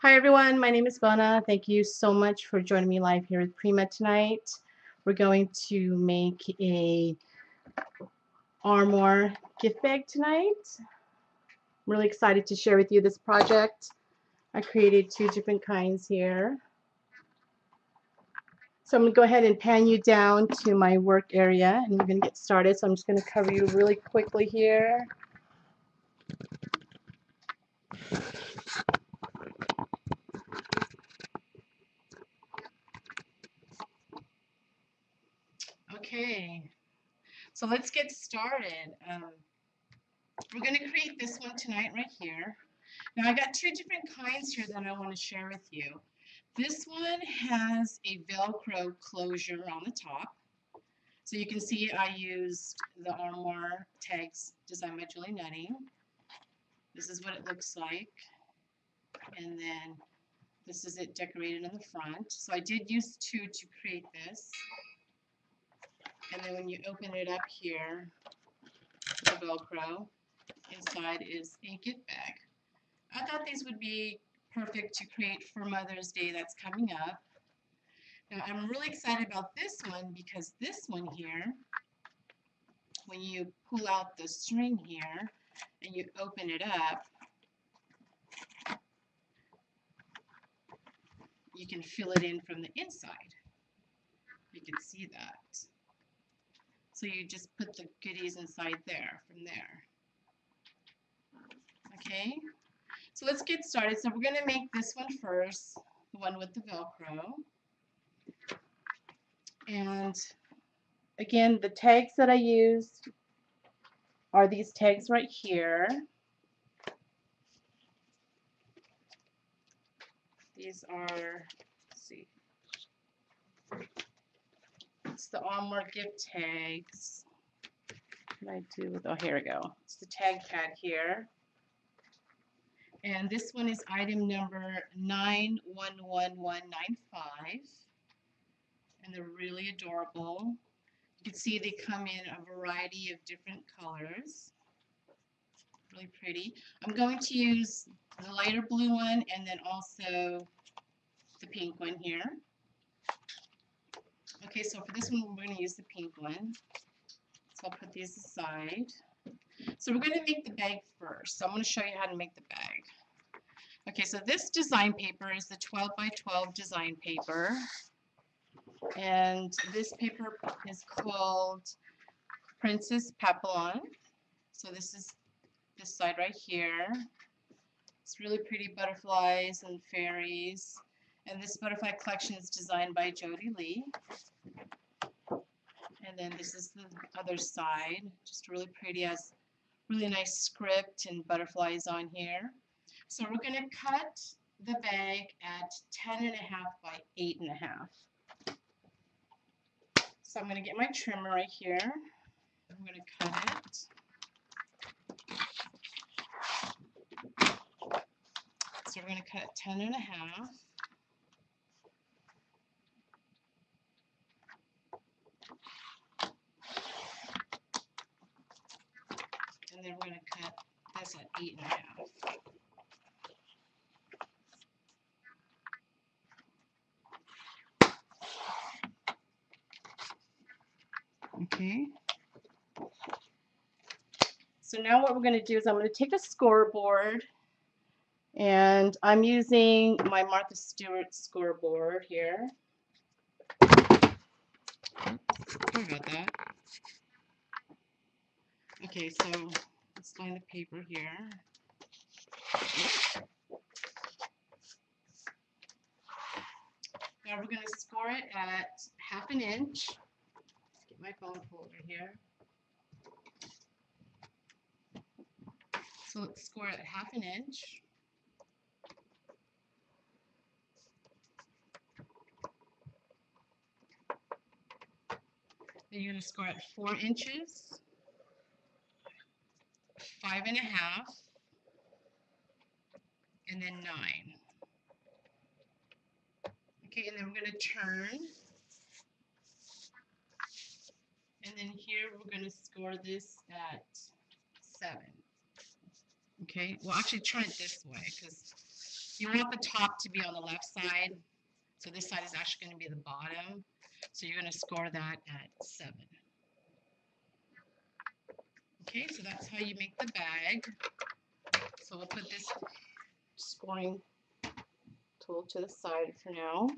Hi everyone, my name is Vona. Thank you so much for joining me live here at Prima tonight. We're going to make a Armoire gift bag tonight. I'm really excited to share with you this project. I created two different kinds here. So I'm going to go ahead and pan you down to my work area and we're going to get started. So I'm just going to cover you really quickly here. Okay, so let's get started. We're going to create this one tonight right here. Now I got two different kinds here that I want to share with you. This one has a Velcro closure on the top. So you can see I used the Armoire tags designed by Julie Nutting. This is what it looks like. And then this is it decorated in the front. So I did use two to create this. And then when you open it up here, the Velcro inside is a gift bag. I thought these would be perfect to create for Mother's Day that's coming up. Now I'm really excited about this one because this one here, when you pull out the string here and you open it up, you can fill it in from the inside. You can see that. So you just put the goodies inside there, from there. Okay, so let's get started. So we're going to make this one first, the one with the Velcro. And again, the tags that I used are these tags right here. These are, let's see. The Armoire gift tags. What I do with, oh, here we go. It's the tag pad here. And this one is item number 911195. And they're really adorable. You can see they come in a variety of different colors. Really pretty. I'm going to use the lighter blue one and then also the pink one here. Okay, so for this one, we're going to use the pink one. So I'll put these aside. So we're going to make the bag first. So I'm going to show you how to make the bag. Okay, so this design paper is the 12x12 design paper. And this paper is called Princess Papillon. So this is this side right here. It's really pretty butterflies and fairies. And this butterfly collection is designed by Jodie Lee. And then this is the other side, just really pretty, has really nice script and butterflies on here. So we're going to cut the bag at 10.5 by 8.5. So I'm going to get my trimmer right here. I'm going to cut it. So we're going to cut it 10.5. And then we're going to cut this at 8.5. Okay. So now what we're going to do is I'm going to take a scoreboard, and I'm using my Martha Stewart scoreboard here. Sorry about that. Okay, so let's line the paper here. Now we're going to score it at 1/2 inch. Let's get my phone folder here. So let's score it at 1/2 inch. Then you're going to score at 4 inches. 5.5, and then 9. Okay, and then we're going to turn, and then here we're going to score this at 7. Okay, well, actually turn it this way because You want the top to be on the left side. So this side is actually going to be the bottom. So you're going to score that at 7. Okay, so that's how you make the bag. So we'll put this scoring tool to the side for now.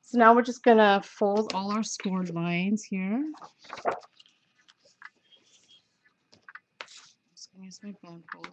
So now we're just going to fold all our scored lines here. I'm just going to use my bone folder.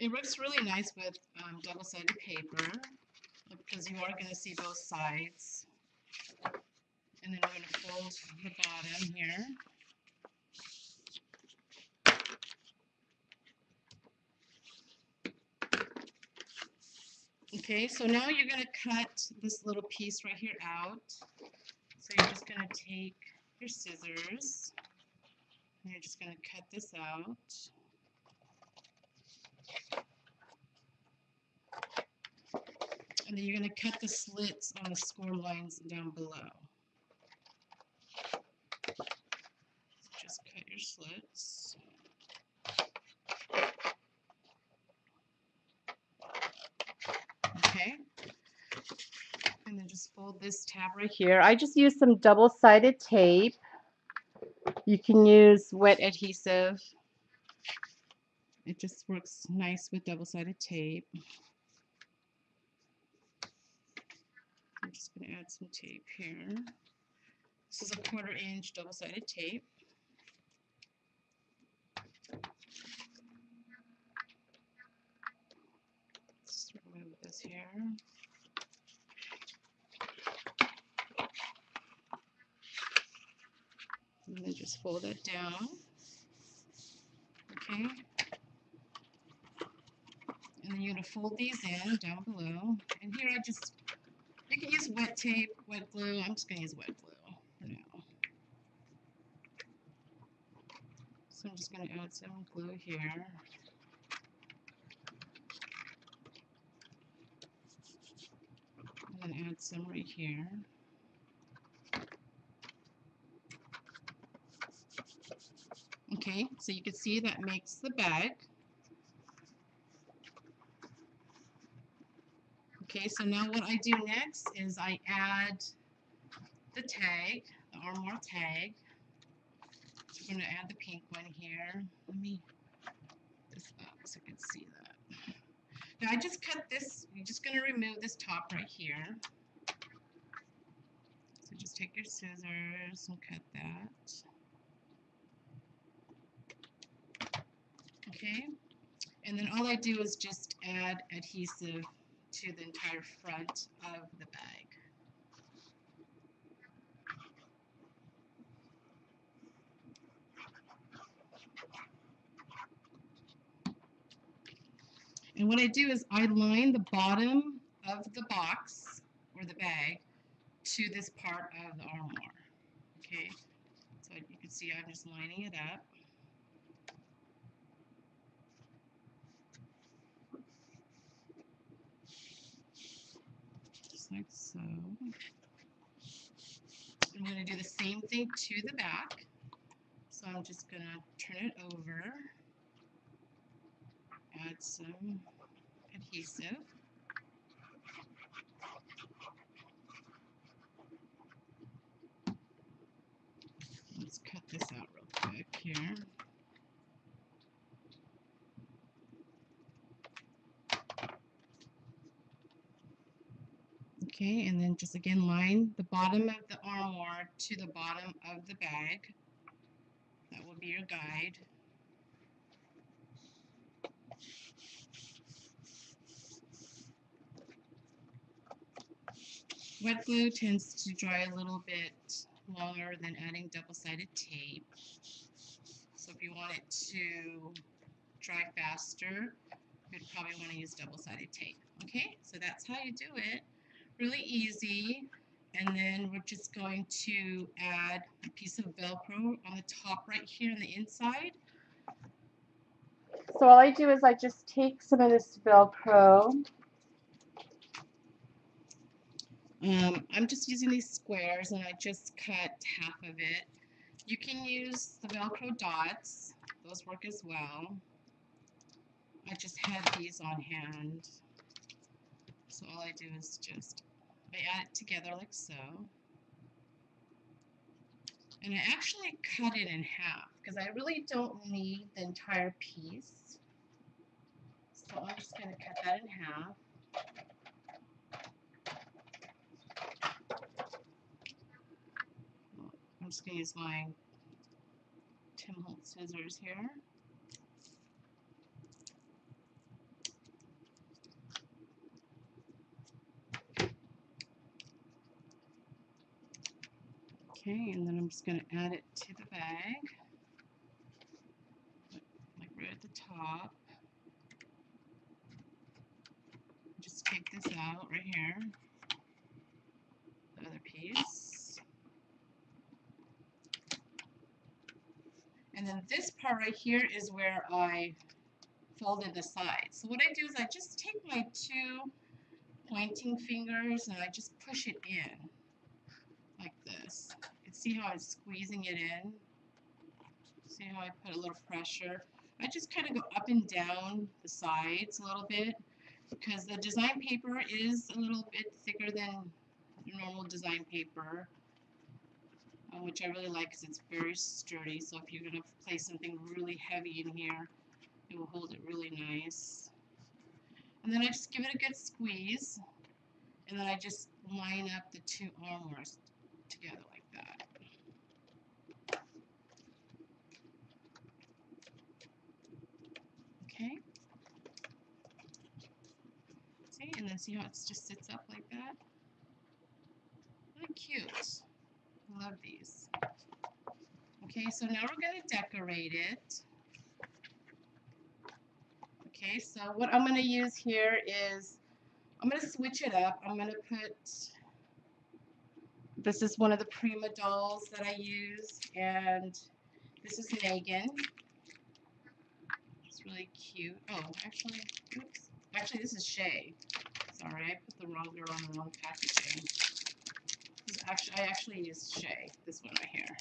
It works really nice with double-sided paper because you are going to see both sides. And then we're going to fold the bottom here. Okay, so now you're going to cut this little piece right here out. So you're just going to take your scissors and you're just going to cut this out. And then you're going to cut the slits on the score lines down below. So just cut your slits. Okay. And then just fold this tab right here. I just used some double-sided tape. You can use wet adhesive. It just works nice with double-sided tape. I'm just going to add some tape here. This is a 1/4 inch double-sided tape. Just remove this here. And then just fold it down. Okay. And then you're going to fold these in down below. And here I just... You can use wet tape, wet glue. I'm just going to use wet glue for now. So I'm just going to add some glue here. And then add some right here. Okay, so you can see that makes the bag. Okay, so now what I do next is I add the tag, the Armoire tag. So I'm going to add the pink one here. Let me put this up so I can see that. Now I just cut this, I'm just going to remove this top right here. So just take your scissors and cut that. Okay, and then all I do is just add adhesive to the entire front of the bag. And what I do is I line the bottom of the box or the bag to this part of the Armoire. Okay, so you can see I'm just lining it up. Like so. I'm going to do the same thing to the back. So I'm just going to turn it over, add some adhesive. Let's cut this out real quick here. Okay, and then just again line the bottom of the Armoire to the bottom of the bag. That will be your guide. Wet glue tends to dry a little bit longer than adding double-sided tape. So if you want it to dry faster, you'd probably want to use double-sided tape. Okay, so that's how you do it. Really easy, And then we're just going to add a piece of Velcro on the top right here on the inside. So all I do is I just take some of this Velcro. I'm just using these squares and I just cut half of it. You can use the Velcro dots. Those work as well. I just had these on hand. So all I do is just add it together like so. And I actually cut it in half because I really don't need the entire piece. So I'm just going to cut that in half. I'm just going to use my Tim Holtz scissors here. Okay, and then I'm just going to add it to the bag, like right at the top. Just take this out right here, the other piece. And then this part right here is where I folded the side. So what I do is I just take my two pointing fingers and I just push it in like this. See how I'm squeezing it in? See how I put a little pressure? I just kind of go up and down the sides a little bit because the design paper is a little bit thicker than normal design paper, which I really like because it's very sturdy. So if you're going to place something really heavy in here, it will hold it really nice. And then I just give it a good squeeze, and then I just line up the two armoires together like that. Okay. See, and then see how it just sits up like that? Really cute. I love these. Okay, so now we're going to decorate it. Okay, so what I'm going to use here is, I'm going to switch it up. I'm going to put, this is one of the Prima dolls that I used, and this is Megan. It's really cute. Oh, actually, oops. Actually, this is Shea. Sorry, I put the wrong girl on the wrong packaging. This is actually, I actually used Shea, this one right here.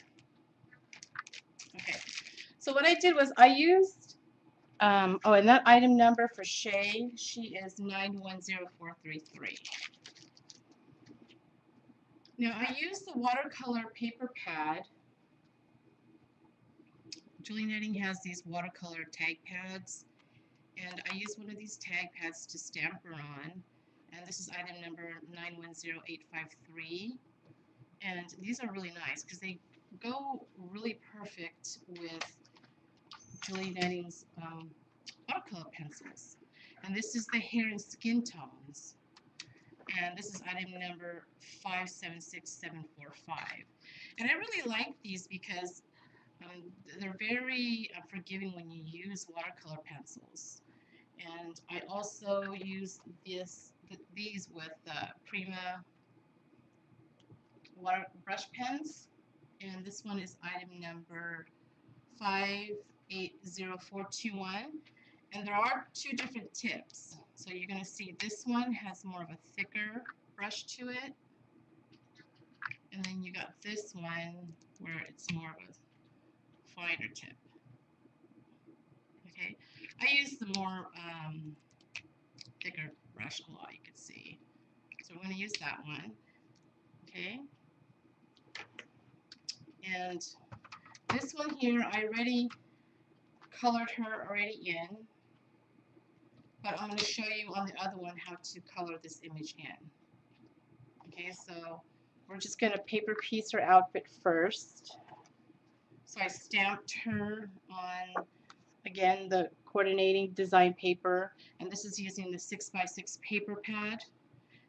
Okay, so what I did was I used, oh, and that item number for Shea, she is 910433. Now I use the watercolor paper pad. Julie Nutting has these watercolor tag pads, and I use one of these tag pads to stamp her on. And this is item number 910853. And these are really nice because they go really perfect with Julie Nutting's watercolor pencils. And this is the hair and skin tones. And this is item number 576745. And I really like these because they're very forgiving when you use watercolor pencils. And I also use these with Prima water brush pens. And this one is item number 580421. And there are two different tips. So you're going to see this one has more of a thicker brush to it. And then you got this one where it's more of a finer tip. Okay. I use the more thicker brush a lot, you can see. So I'm going to use that one. Okay. And this one here, I already colored her in. But I'm going to show you on the other one how to color this image in. Okay, so we're just going to paper piece her outfit first. So I stamped her on, again, the coordinating design paper, and this is using the 6x6 paper pad,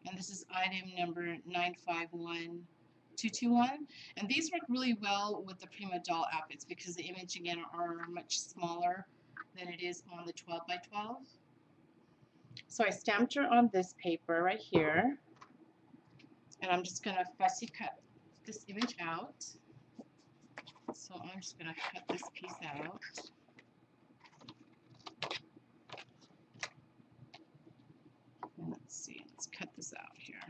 and this is item number 951221. And these work really well with the Prima doll outfits because the image, again, are much smaller than it is on the 12x12. So I stamped her on this paper right here, and I'm just going to fussy cut this image out. So I'm just going to cut this piece out. And let's see, let's cut this out here.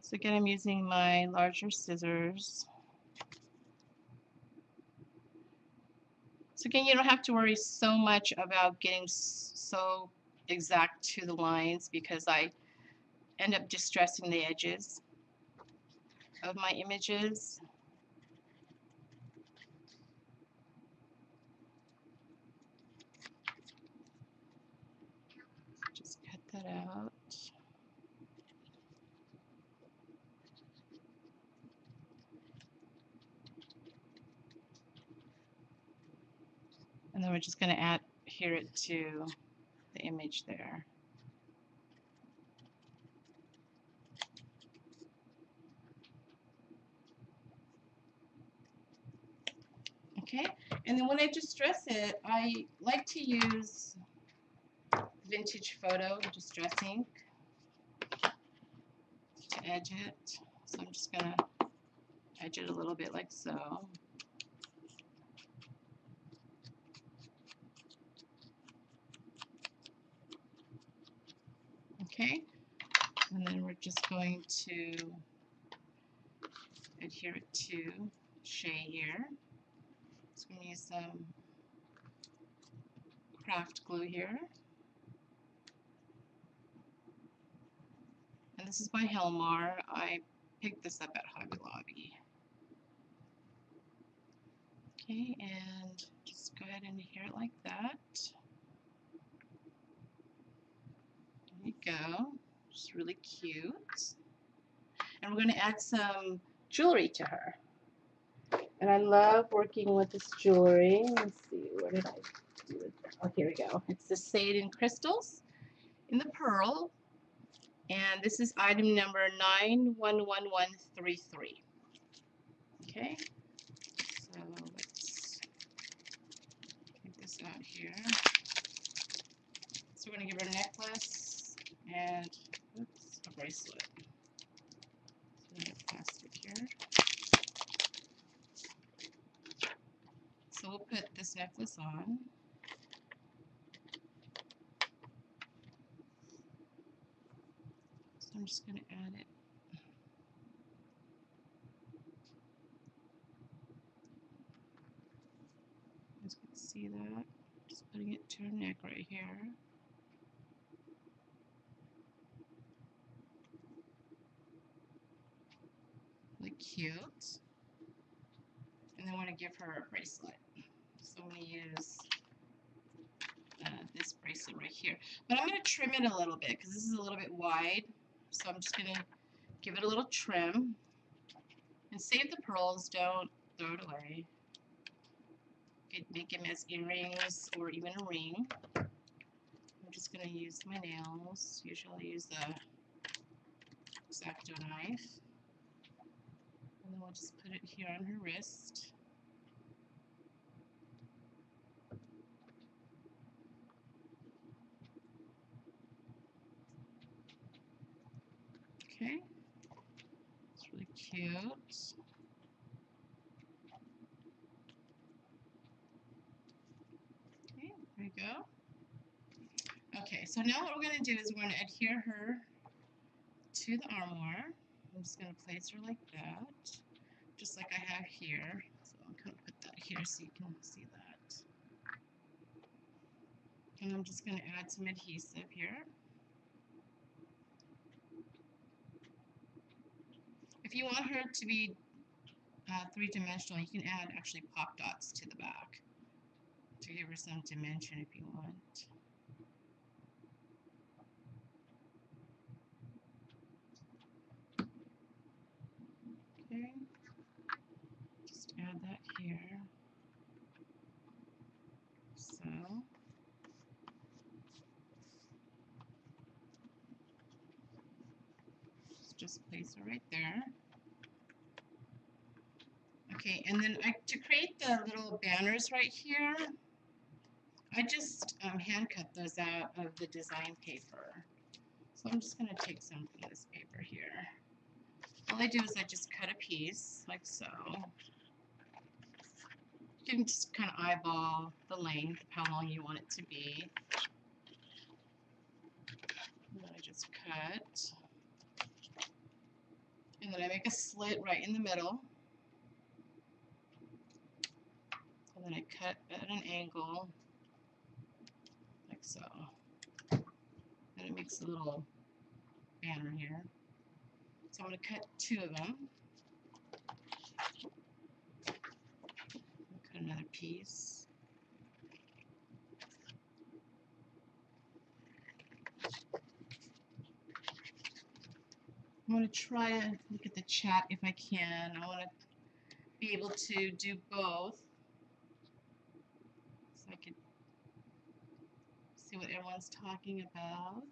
So again, I'm using my larger scissors. So again, you don't have to worry so much about getting so exact to the lines, because I end up distressing the edges of my images. Just cut that out. And then we're just going to adhere it to the image there. Okay, and then when I distress it, I like to use vintage photo distress ink to edge it. So I'm just going to edge it a little bit like so. Okay, and then we're just going to adhere it to Shea here. So I'm going to use some craft glue here. And this is by Helmar. I picked this up at Hobby Lobby. Okay, and just go ahead and adhere it like that. There you go. She's really cute. And we're going to add some jewelry to her. And I love working with this jewelry. Let's see, what did I do with that? Oh, here we go. It's the Shea crystals in the pearl. And this is item number 911133. Okay. So let's take this out here. So we're going to give her a necklace and oops, a bracelet. So we have plastic here. So we'll put this necklace on. So I'm just going to add it. You guys can see that. Just putting it to her neck right here. Really cute. And I want to give her a bracelet. So I'm going to use this bracelet right here. But I'm going to trim it a little bit because this is a little bit wide. So I'm just going to give it a little trim. And save the pearls. Don't throw it away. You could make them as earrings or even a ring. I'm just going to use my nails. Usually use the X-Acto knife. And then we'll just put it here on her wrist. Okay, it's really cute. Okay, there you go. Okay, so now what we're going to do is we're going to adhere her to the armoire. I'm just going to place her like that, just like I have here. So I'm going to put that here so you can see that. And I'm just going to add some adhesive here. If you want her to be three-dimensional, you can add actually pop dots to the back to give her some dimension if you want. Just add that here. So, just place it right there. Okay, and then to create the little banners right here, I just hand cut those out of the design paper. So I'm just going to take some from this paper here. All I do is I just cut a piece, like so. You can just kind of eyeball the length, how long you want it to be. And then I just cut. And then I make a slit right in the middle. And then I cut at an angle, like so. And it makes a little banner here. So I'm going to cut two of them. Cut another piece. I want to try and look at the chat if I can. I want to be able to do both. So I can see what everyone's talking about.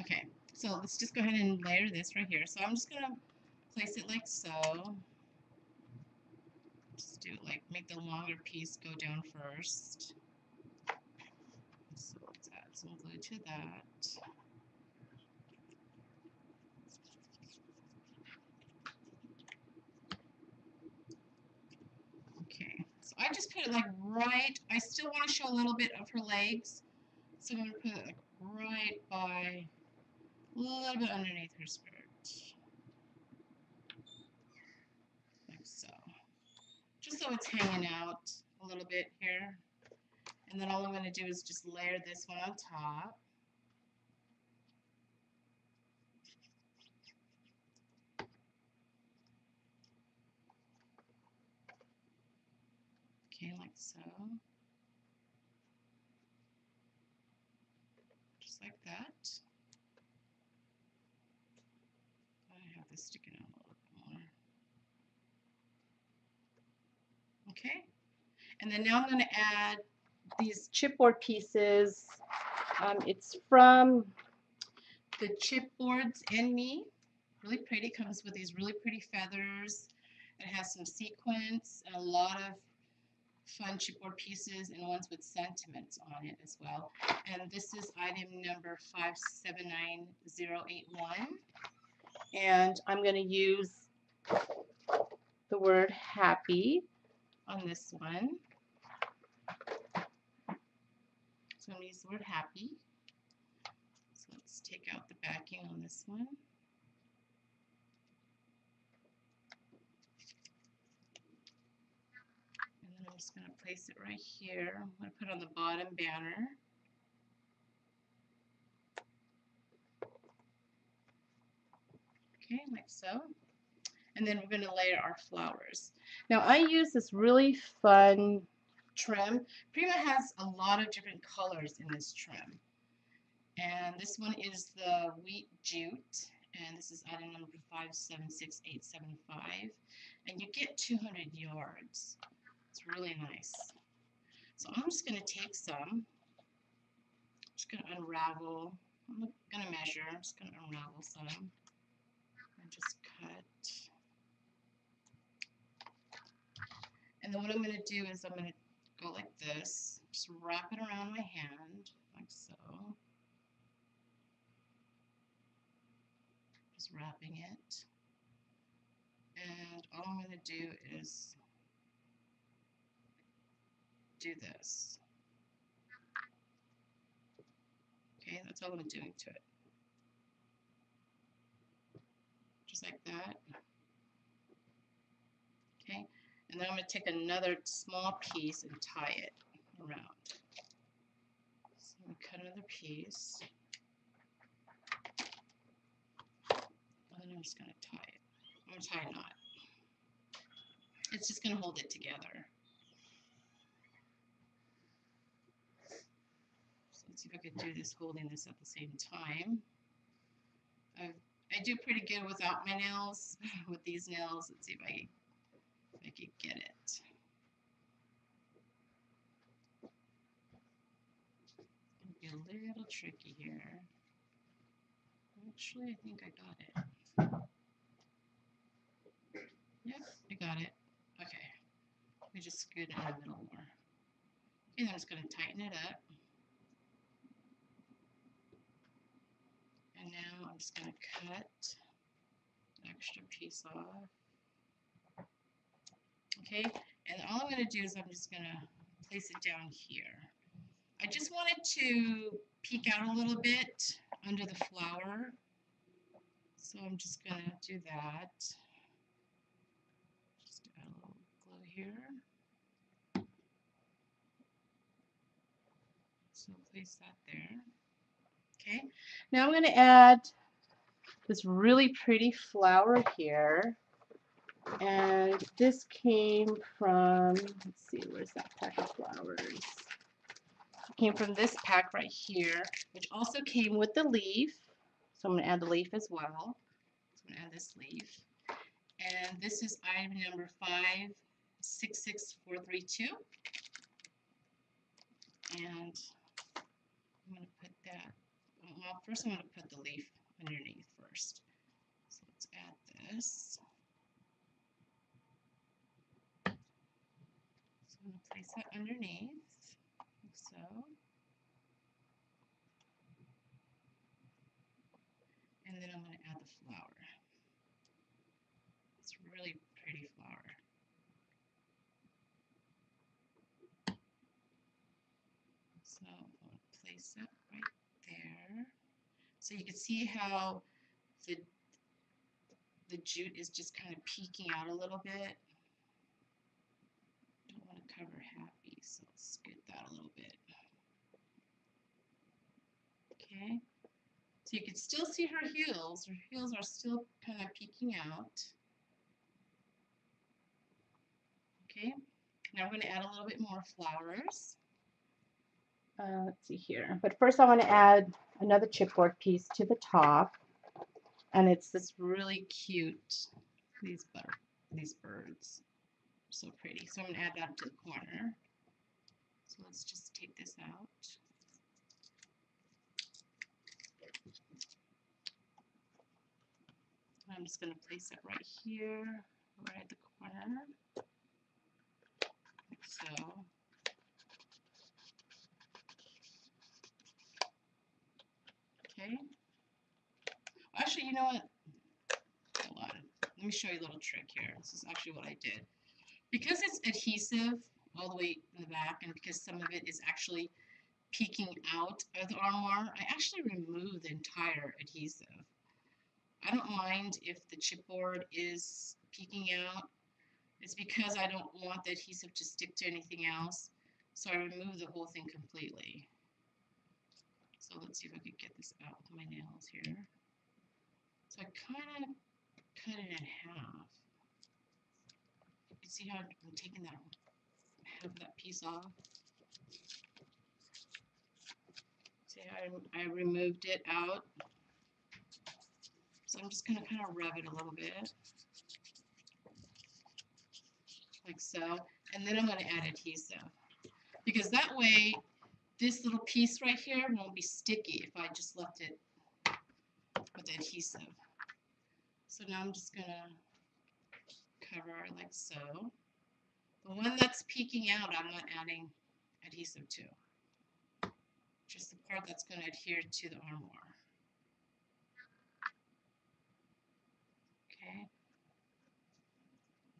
Okay, so let's just go ahead and layer this right here. So I'm just going to place it like so. Just do like make the longer piece go down first. So let's add some glue to that. Okay, so I just put it like right. I still want to show a little bit of her legs. So I'm going to put it like right by. A little bit underneath her skirt, like so, just so it's hanging out a little bit here. And then all I'm going to do is just layer this one on top. Okay, like so. Just like that. Sticking out a little bit more. Okay, and then now I'm going to add these chipboard pieces. It's from the Chipboards and Me. Really pretty. Comes with these really pretty feathers. It has some sequins and a lot of fun chipboard pieces and ones with sentiments on it as well. And this is item number 579081. And I'm going to use the word happy on this one. So I'm going to use the word happy. So let's take out the backing on this one. And then I'm just going to place it right here. I'm going to put it on the bottom banner. Okay, like so. And then we're going to layer our flowers. Now I use this really fun trim. Prima has a lot of different colors in this trim. And this one is the Wheat Jute. And this is item number 576875. And you get 200 yards. It's really nice. So I'm just going to take some. I'm just going to unravel. I'm not going to measure. I'm just going to unravel some. Just cut. And then what I'm going to do is I'm going to go like this, just wrap it around my hand, like so. Just wrapping it. And all I'm going to do is do this. Okay, that's all I'm doing to it. Just like that. Okay, and then I'm going to take another small piece and tie it around. So I'm going to cut another piece. And then I'm just going to tie it. I'm going to tie a knot. It's just going to hold it together. So let's see if I can do this holding this at the same time. I do pretty good without my nails. With these nails, let's see if I can get it. It's going to be a little tricky here. Actually, I think I got it. Yep, I I got it. Okay. Let me just scoot it in the middle more. And then it's going to tighten it up. And now I'm just going to cut an extra piece off. Okay, and all I'm going to do is I'm just going to place it down here. I just wanted to peek out a little bit under the flower, so I'm just going to do that. Just add a little glue here. So place that there. Okay, now I'm going to add this really pretty flower here. And this came from, let's see, where's that pack of flowers? It came from this pack right here, which also came with the leaf. So I'm going to add the leaf as well. So I'm going to add this leaf. And this is item number 566432. And I'm going to put that, well, first I'm going to put the leaf underneath first. So let's add this. I'm going to place that underneath, like so. And then I'm going to add the flower. It's a really pretty flower. So I'm going to place that right there. So you can see how the jute is just kind of peeking out a little bit. Cover happy, so let's scoot that a little bit. Okay, so you can still see her heels. Her heels are still kind of peeking out. Okay, now we're going to add a little bit more flowers. Let's see here. But first I want to add another chipboard piece to the top, and it's this really cute, these birds. So pretty. So I'm going to add that to the corner. So let's just take this out. I'm just going to place it right here, right at the corner. Like so. Okay. Actually, you know what? Hold on. Let me show you a little trick here. This is actually what I did. Because it's adhesive all the way in the back, and because some of it is actually peeking out of the armoire, I actually remove the entire adhesive. I don't mind if the chipboard is peeking out. It's because I don't want the adhesive to stick to anything else, so I remove the whole thing completely. So let's see if I can get this out with my nails here. So I kind of cut it in half. You see how I'm taking that half of that piece off? See how I removed it out? So I'm just going to kind of rub it a little bit. Like so. And then I'm going to add adhesive. Because that way, this little piece right here won't be sticky if I just left it with adhesive. So now I'm just going to cover like so. The one that's peeking out, I'm not adding adhesive to. Just the part that's going to adhere to the armoire. Okay.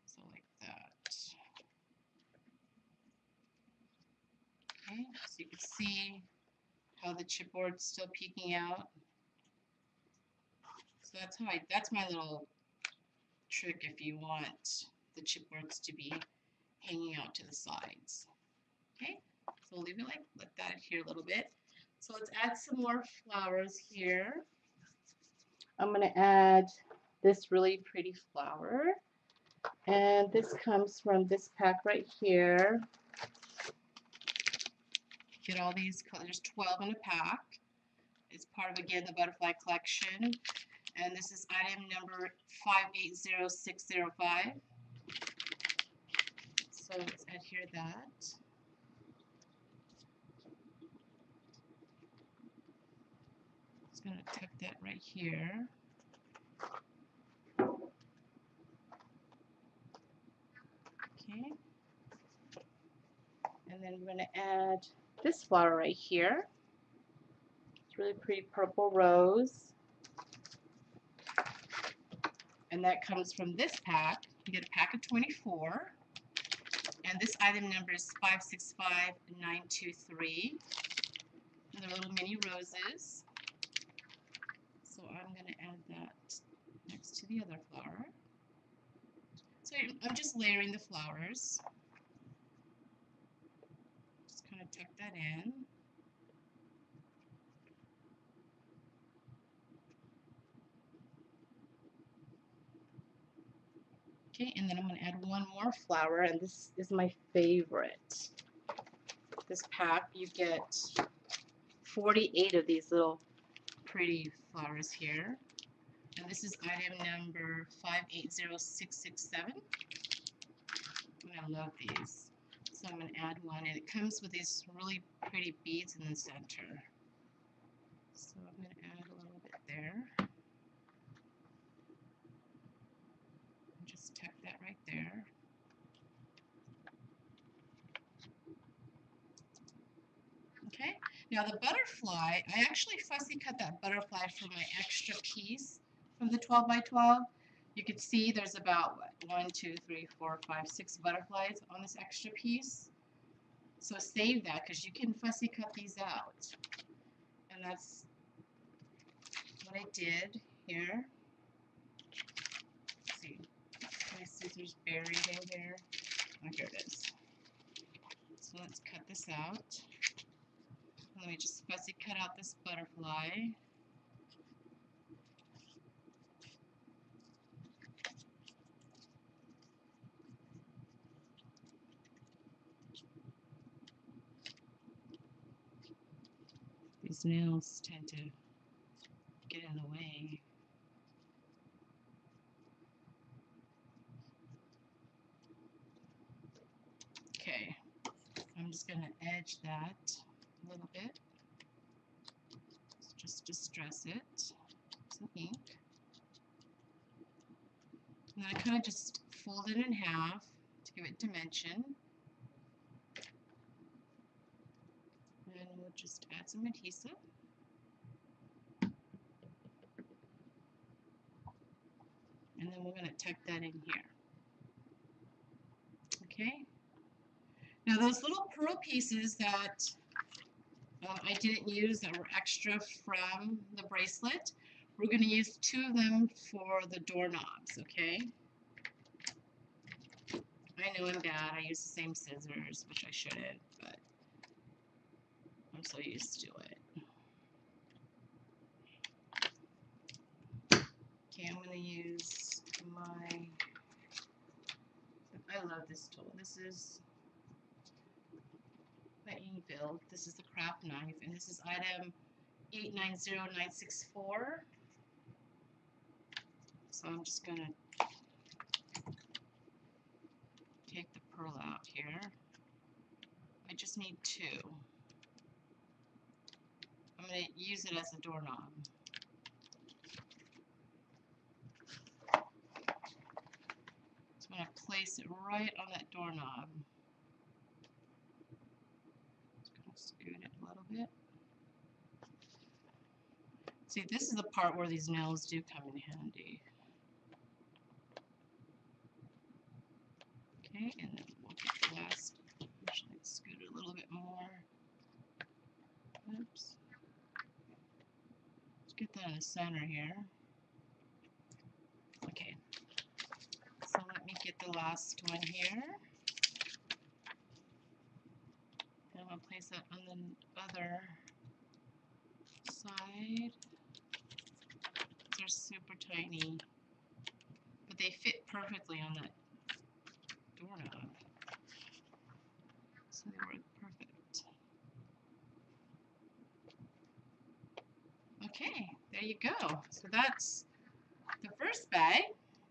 So like that. Okay, so you can see how the chipboard's still peeking out. So that's how that's my little trick if you want the chipboards to be hanging out to the sides. Okay, so we'll leave it like, let that adhere a little bit. So let's add some more flowers here. I'm going to add this really pretty flower, and this comes from this pack right here. Get all these colors, there's 12 in a pack. It's part of, again, the Butterfly collection. And this is item number 580605. So let's adhere that. Just going to tuck that right here. add this flower right here. It's a really pretty purple rose. And that comes from this pack. You get a pack of 24. And this item number is 565923. And they're little mini roses. So I'm going to add that next to the other flower. So I'm just layering the flowers. Just kind of tuck that in. Okay, and then I'm going to add one more flower, and this is my favorite. This pack, you get 48 of these little pretty flowers here. And this is item number 580667. And I love these. So I'm going to add one, and it comes with these really pretty beads in the center. So I'm going to add a little bit there. Tuck that right there. Okay, now the butterfly, I actually fussy cut that butterfly for my extra piece from the 12 by 12. You can see there's about what, 6 butterflies on this extra piece. So save that because you can fussy cut these out. And that's what I did here. Let's see. My scissors buried in there. Oh, here it is. So let's cut this out. Let me just fussy cut out this butterfly. These nails tend to get in the way. Just going to edge that a little bit, just distress it with some ink. And then I kind of just fold it in half to give it dimension. And we'll just add some adhesive. And then we're going to tuck that in here. Okay. Now those little pearl pieces that I didn't use that were extra from the bracelet, we're going to use 2 of them for the doorknobs, okay? I know I'm bad. I use the same scissors, which I shouldn't, but I'm so used to it. Okay, I'm going to use my... I love this tool. This is... that you build. This is the craft knife, and this is item 890964. So I'm just going to take the pearl out here. I just need 2. I'm going to use it as a doorknob. So I'm going to place it right on that doorknob. Scoot it a little bit. See, this is the part where these nails do come in handy. Okay, and then we'll get the last. Actually, scoot it a little bit more. Oops. Let's get that in the center here. Okay. So let me get the last one here. I'll place that on the other side. These are super tiny, but they fit perfectly on that doorknob. So they work perfect. Okay, there you go. So that's the first bag.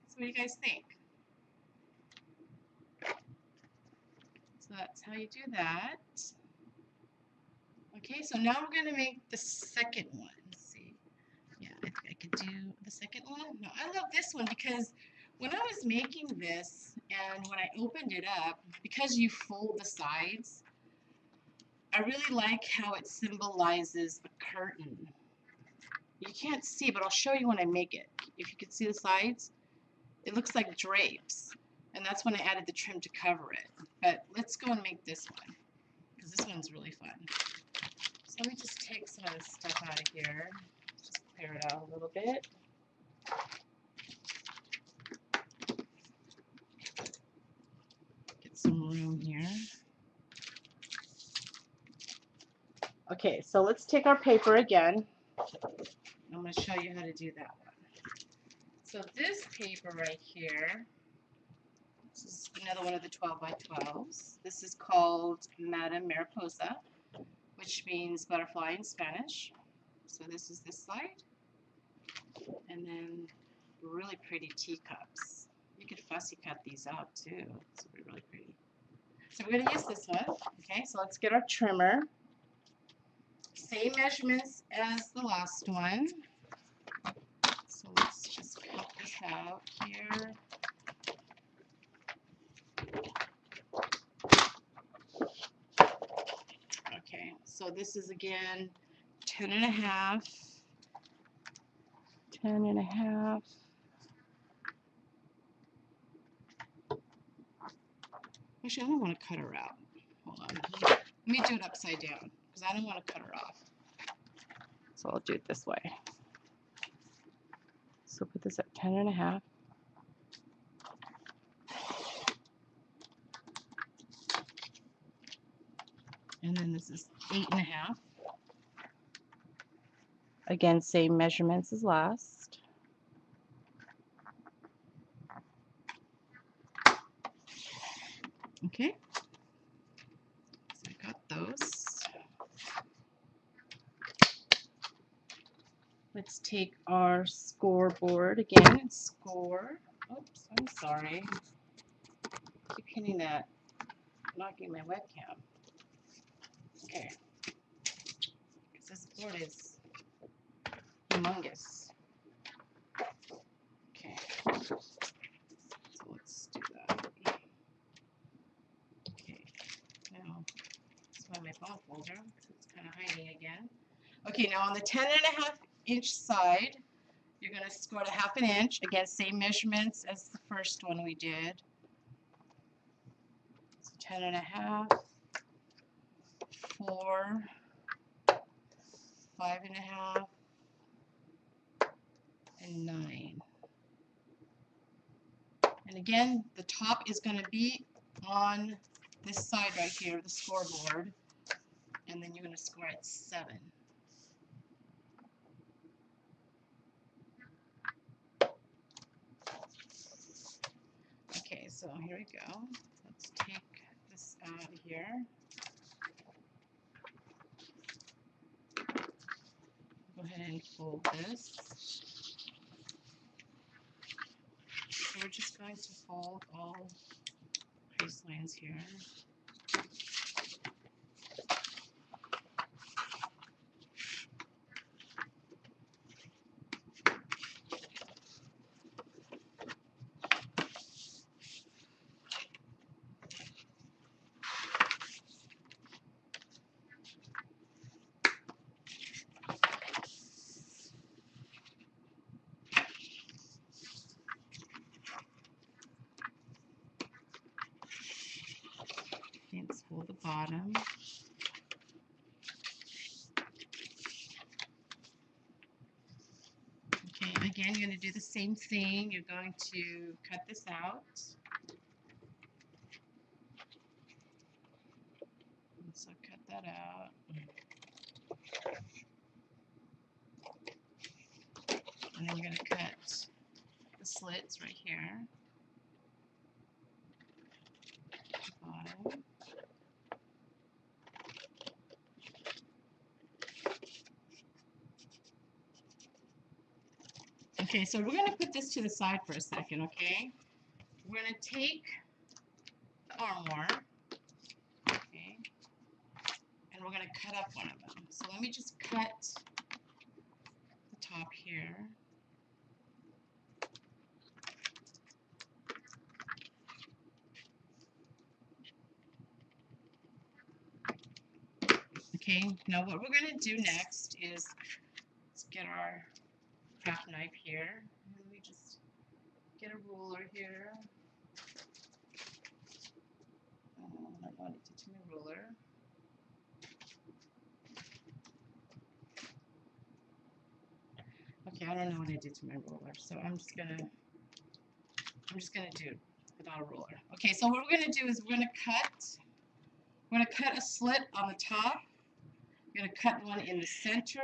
So what do you guys think? So that's how you do that. Okay, so now I'm going to make the second one. Let's see. Yeah, I think I could do the second one. No, I love this one because when I was making this and when I opened it up, because you fold the sides, I really like how it symbolizes a curtain. You can't see, but I'll show you when I make it. If you can see the sides, it looks like drapes, and that's when I added the trim to cover it. But let's go and make this one, because this one's really fun. So let me just take some of this stuff out of here, just clear it out a little bit. Get some room here. Okay, so let's take our paper again. I'm going to show you how to do that one. So this paper right here, this is another one of the 12x12s. This is called Madame Mariposa, which means butterfly in Spanish. So this is this side. And then really pretty teacups. You could fussy cut these out too. This would be really pretty. So we're going to use this one. Okay, so let's get our trimmer. Same measurements as the last one. So let's just cut this out here. Okay, so this is again 10.5. 10.5. Actually, I don't want to cut her out. Hold on. Let me do it upside down, because I don't want to cut her off. So I'll do it this way. So put this at 10.5. And then this is 8.5. Again, same measurements as last. Okay. So I got those. Let's take our scoreboard again and score. Oops, I'm sorry. I keep hitting that, knocking my webcam. Okay. Because this board is humongous. Okay. So let's do that. Okay. Now, this one in my phone folder. It's kind of hiding again. Okay, now on the 10.5 inch side, you're going to score 1/2 inch. Again, same measurements as the first one we did. So 10.5, 4, 5.5, and 9. And again, the top is going to be on this side right here, the scoreboard, and then you're going to score at 7. So here we go. Let's take this out of here. Go ahead and fold this. So we're just going to fold all crease lines here. The bottom. Okay, again, you're going to do the same thing. You're going to cut this out. So cut that out. And then you're going to cut the slits right here. Okay, so we're going to put this to the side for a second, okay? We're going to take Armoire, okay, and we're going to cut up one of them. So let me just cut the top here. Okay, now what we're going to do next is let's get our craft knife here. Let me just get a ruler here. I don't want it to touch my ruler. Okay, I don't know what I did to my ruler, so I'm just gonna do it without a ruler. Okay, so what we're gonna do is we're gonna cut a slit on the top. You're gonna cut one in the center,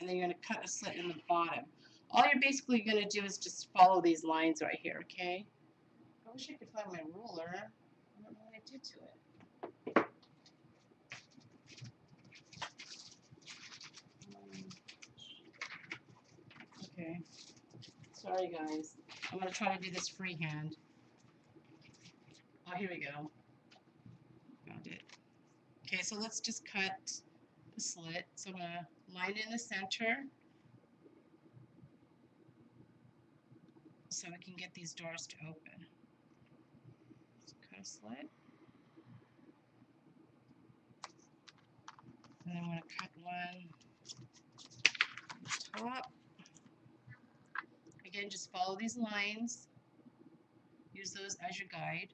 and then you're gonna cut a slit in the bottom. All you're basically gonna do is just follow these lines right here. Okay. I wish I could find my ruler. I don't know what I did to it. Okay. Sorry guys. I'm going to try to do this freehand. Oh, here we go. Found it. Okay, so let's just cut the slit. So I'm going to line in the center so we can get these doors to open. Just cut a slit. And then I'm going to cut one on the top. Again, just follow these lines, use those as your guide.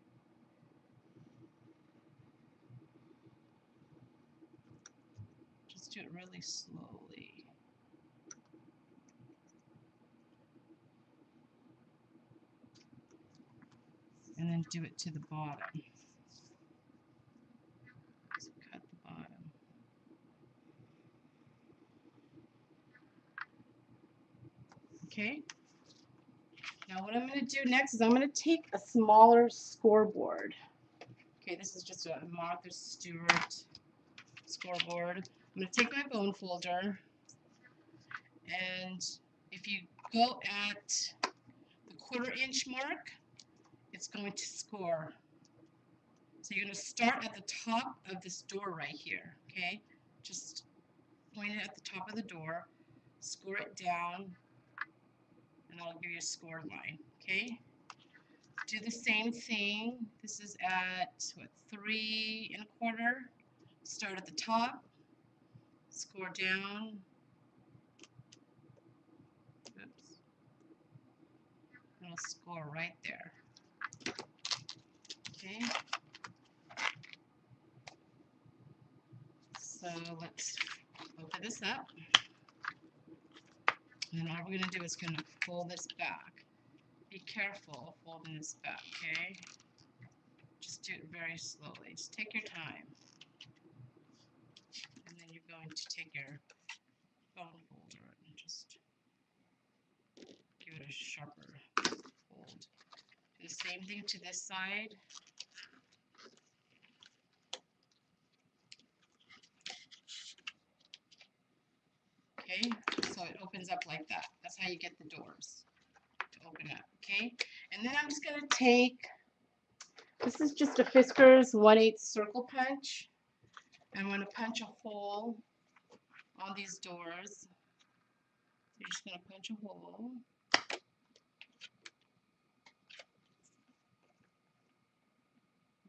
Just do it really slowly. And then do it to the bottom. Just cut the bottom. Okay. Now what I'm going to do next is I'm going to take a smaller scoreboard. Okay, this is just a Martha Stewart scoreboard. I'm going to take my bone folder, and if you go at the quarter-inch mark, it's going to score. So you're going to start at the top of this door right here. Okay, just point it at the top of the door, score it down. And that'll give you a score line. Okay. Do the same thing. This is at what, 3 1/4. Start at the top. Score down. Oops. And it'll score right there. Okay. So let's open this up. And then all we're going to do is going to fold this back. Be careful folding this back, okay? Just do it very slowly. Just take your time. And then you're going to take your bone folder and just give it a sharper fold. Do the same thing to this side. Okay, so it opens up like that. That's how you get the doors to open up, okay? And then I'm just going to take, this is just a Fiskars 1/8 circle punch. I'm going to punch a hole on these doors. You're just going to punch a hole.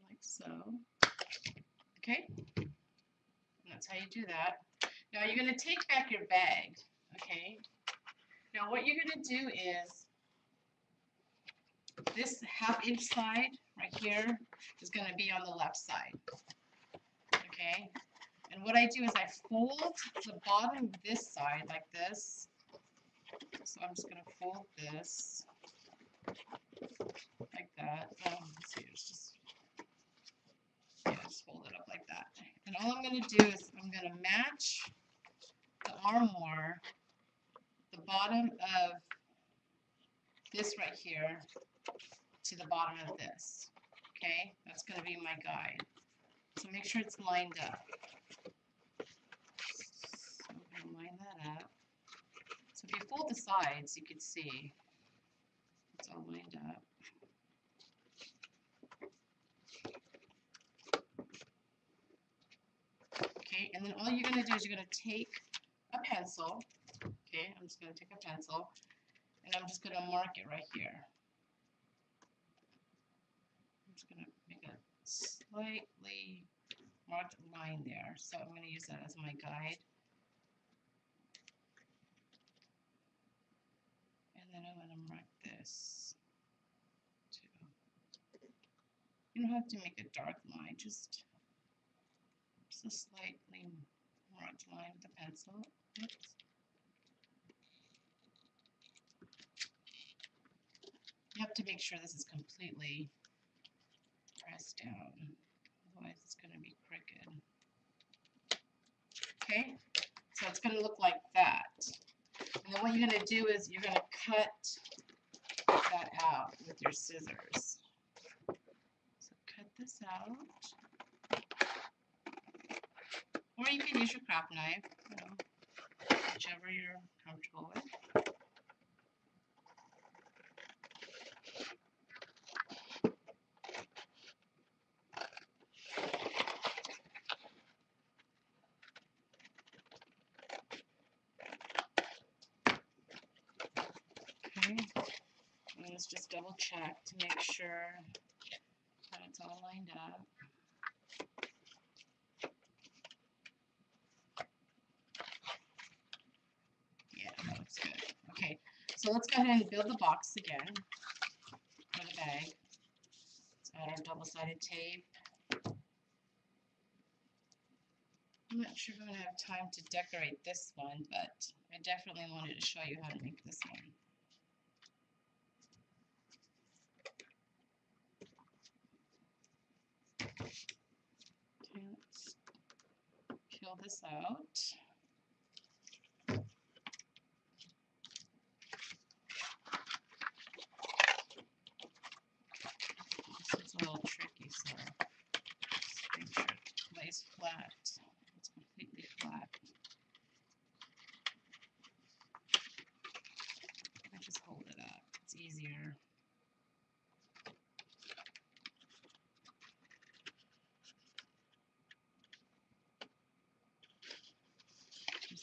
Like so. Okay? And that's how you do that. Now you're going to take back your bag, okay? Now what you're going to do is this half-inch side right here is going to be on the left side, okay? And what I do is I fold the bottom of this side like this. So I'm just going to fold this like that. Let's see, it's just, yeah, just fold it up like that. And all I'm going to do is I'm going to match the Armoire, the bottom of this right here, to the bottom of this. Okay, that's going to be my guide. So make sure it's lined up. So I'm going to line that up. So if you fold the sides, you can see it's all lined up. Okay, and then all you're going to do is you're going to take a pencil. Okay, I'm just going to take a pencil, and I'm just going to mark it right here. I'm just going to make a slightly marked line there, so I'm going to use that as my guide. And then I'm going to mark this too. You don't have to make a dark line, just a slightly marked line with the pencil. Oops. You have to make sure this is completely pressed down, otherwise it's going to be crooked. Okay, so it's going to look like that. And then what you're going to do is you're going to cut that out with your scissors. So cut this out. Or you can use your craft knife, you know, whichever you're comfortable with. Let's just double check to make sure that it's all lined up. Yeah, that looks good. Okay, so let's go ahead and build the box again for the bag. Let's add our double-sided tape. I'm not sure if I'm going to have time to decorate this one, but I definitely wanted to show you how to make this one. Let's peel this out. This is a little tricky, so just make sure it lays flat. It's completely flat. I just hold it up. It's easier.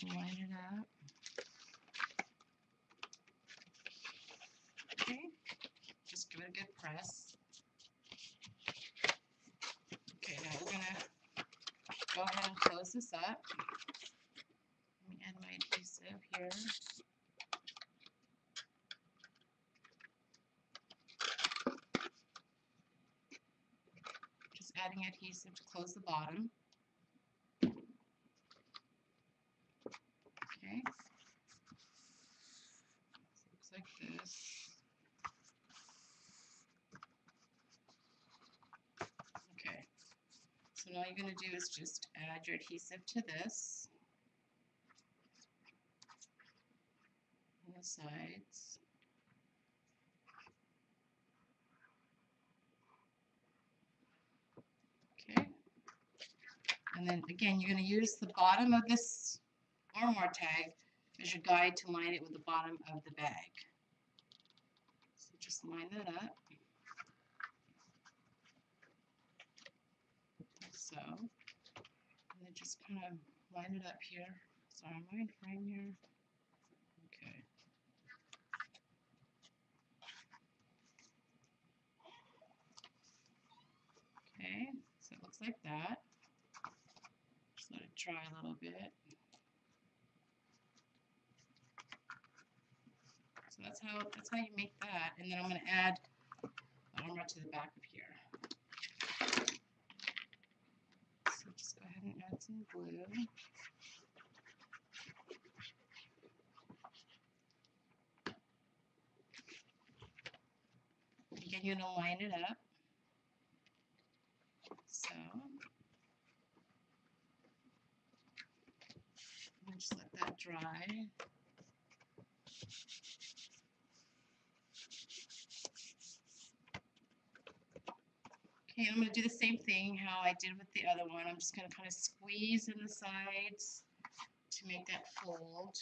Line it up. Okay, just give it a good press. Okay, now we're gonna go ahead and close this up. Let me add my adhesive here. Just adding adhesive to close the bottom. Okay. Looks like this. Okay. So now all you're going to do is just add your adhesive to this on the sides. Okay. And then again, you're going to use the bottom of this Armoire tag as your guide to line it with the bottom of the bag. So just line that up, like so, and then just kind of line it up here. Sorry, I'm going to frame here. Okay. Okay, so it looks like that. Just let it dry a little bit. So that's how you make that, and then I'm going to add the armor to the back of here. So just go ahead and add some glue. Again, you're going to line it up. So, and just let that dry. Okay, I'm going to do the same thing how I did with the other one. I'm just going to kind of squeeze in the sides to make that fold.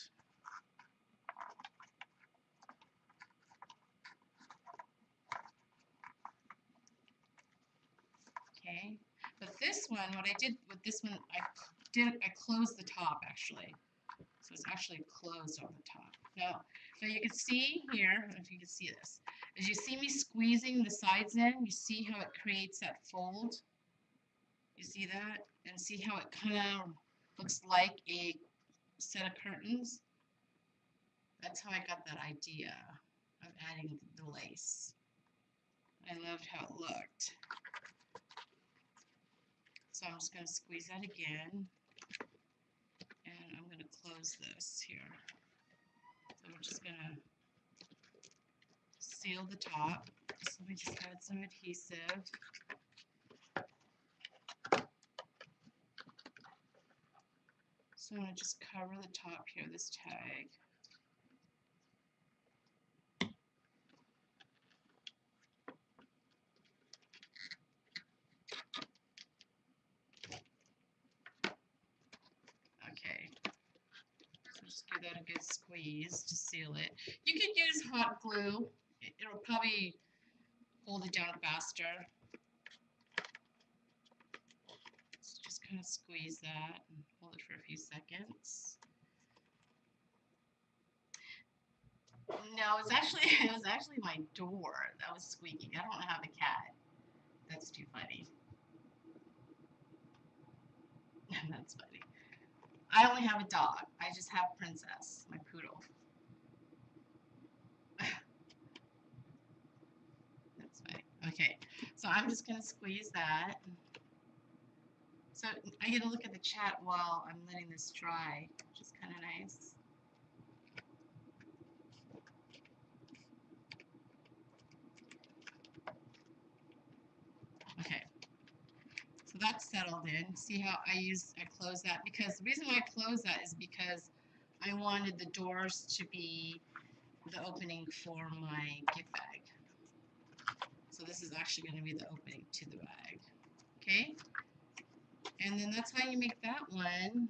Okay, but this one, what I did with this one, I closed the top actually. So it's actually closed on the top. Now you can see here, I don't know if you can see this, as you see me squeezing the sides in, you see how it creates that fold? You see that? and see how it kind of looks like a set of curtains. That's how I got that idea of adding the lace. I loved how it looked. So I'm just going to squeeze that again, and I'm going to close this here. So we're just going to seal the top. So let me just add some adhesive. So I'm going to just cover the top here, this tag. That a good squeeze to seal it. You can use hot glue. It'll probably hold it down faster. So just kind of squeeze that and hold it for a few seconds. No, it was actually my door that was squeaking. I don't have a cat. That's too funny. That's funny. I only have a dog. I just have Princess, my poodle. That's right. Okay, so I'm just going to squeeze that. So I get to look at the chat while I'm letting this dry, which is kind of nice. So that's settled in. See how I close that, because the reason why I close that is because I wanted the doors to be the opening for my gift bag. So this is actually going to be the opening to the bag. Okay? And then that's how you make that one.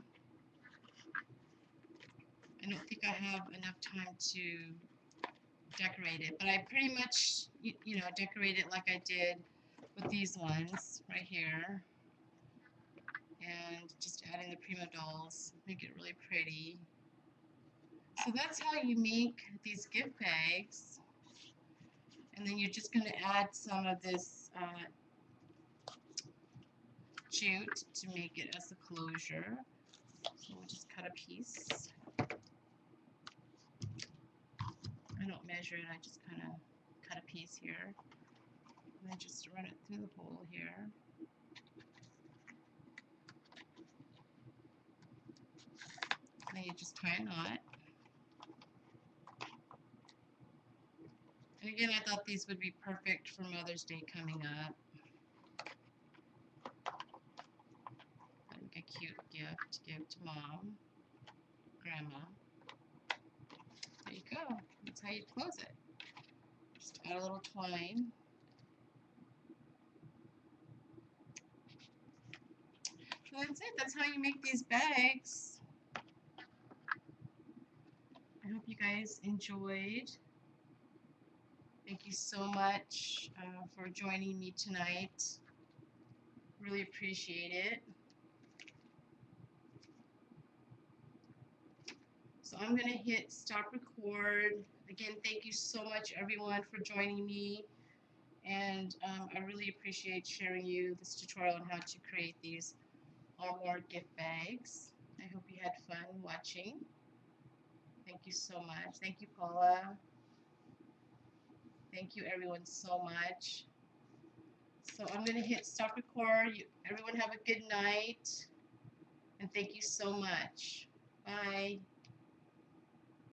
I don't think I have enough time to decorate it, but I pretty much, you know, decorate it like I did with these ones right here. And just adding the Prima dolls, make it really pretty. So that's how you make these gift bags. And then you're just going to add some of this jute to make it as a closure. So we'll just cut a piece. I don't measure it, I just kind of cut a piece here. And then just run it through the hole here. Then you just tie a knot. And again, I thought these would be perfect for Mother's Day coming up. Like a cute gift to give to Mom, Grandma. There you go. That's how you close it. Just add a little twine. So that's it. That's how you make these bags. I hope you guys enjoyed. Thank you so much for joining me tonight. Really appreciate it. So I'm going to hit stop record. Again, thank you so much everyone for joining me. And I really appreciate sharing you this tutorial on how to create these Armoire gift bags. I hope you had fun watching. Thank you so much. Thank you, Paula. Thank you, everyone, so much. So I'm going to hit stop record. Everyone have a good night. And thank you so much. Bye.